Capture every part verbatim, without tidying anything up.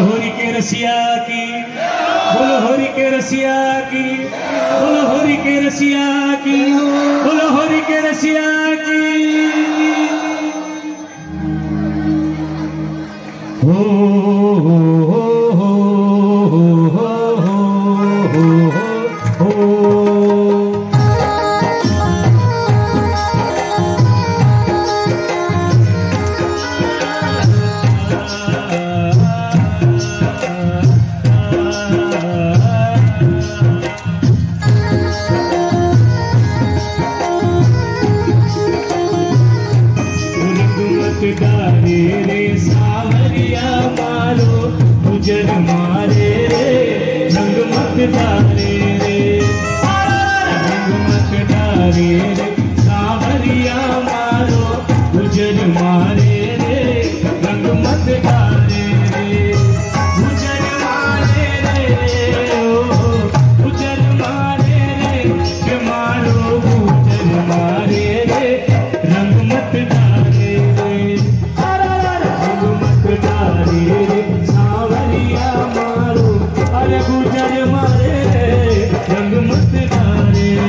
होरी के रसिया की, बोलो होरी के रसिया की, बोलो होरी के रसिया की, बोलो होरी के रसिया की। हो हो हो हो हो हो हो हो। सांवरिया मारो गुजर मारे रे, रंग मत डाले रे, रंग मत डाले रे। सांवरिया मारो गुजर मारे रे, रंग मत डाले रे, गुजर मारे रे, गुजर मारे रे, के मारो गुजर मारे रे, रंग मत डाले रे। सांवरिया मारो अरे गुजर मारे रे, रंग मत डाले रे।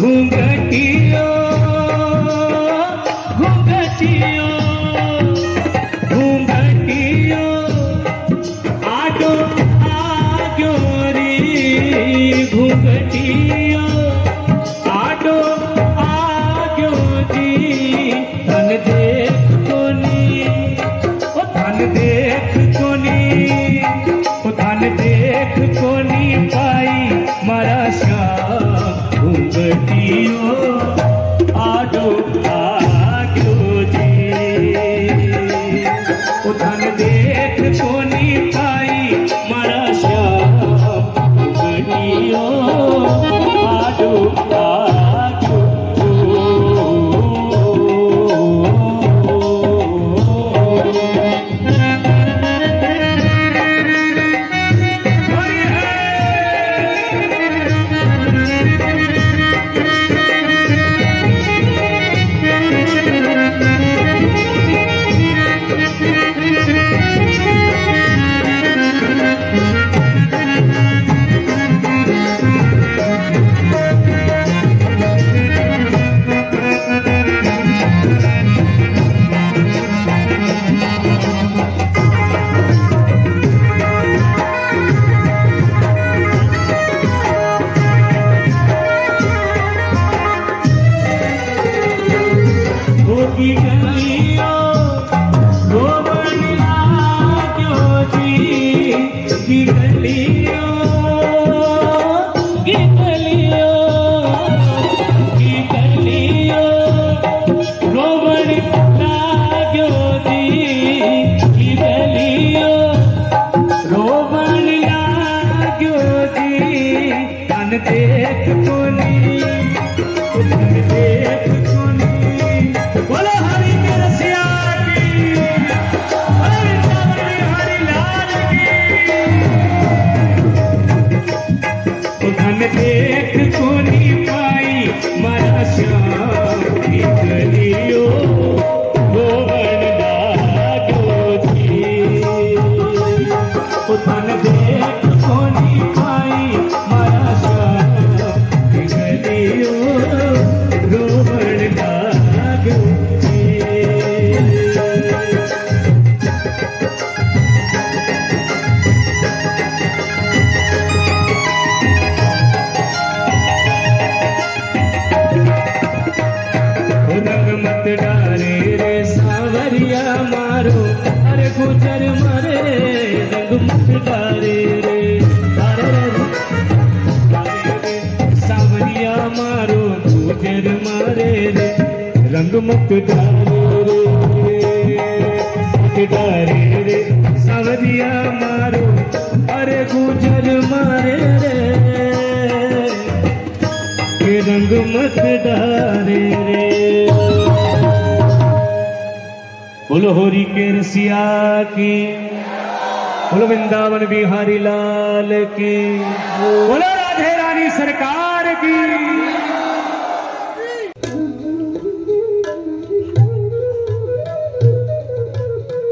घूंघटियो घूंघटियो घूंघटियो आडो आग्यो रे घूंघटियो आडो आग्यो जी धन देख कोनी ओ धन देख कोनी ओ धन देख कोनी पाई मारा श्याम घूंघटियो आडो आग्यो जी ओ धन देख कोनी पाई मारा श्याम घूंघटियो आडो आग्यो रंग मत डालोरे मत डाले रे सांवरिया मारो अरे गुजर मारे रे रंग मत डाले रे बोलो होरी के रसिया की बोलो वृंदावन बिहारी लाल की बोलो राधे रानी सरकार की।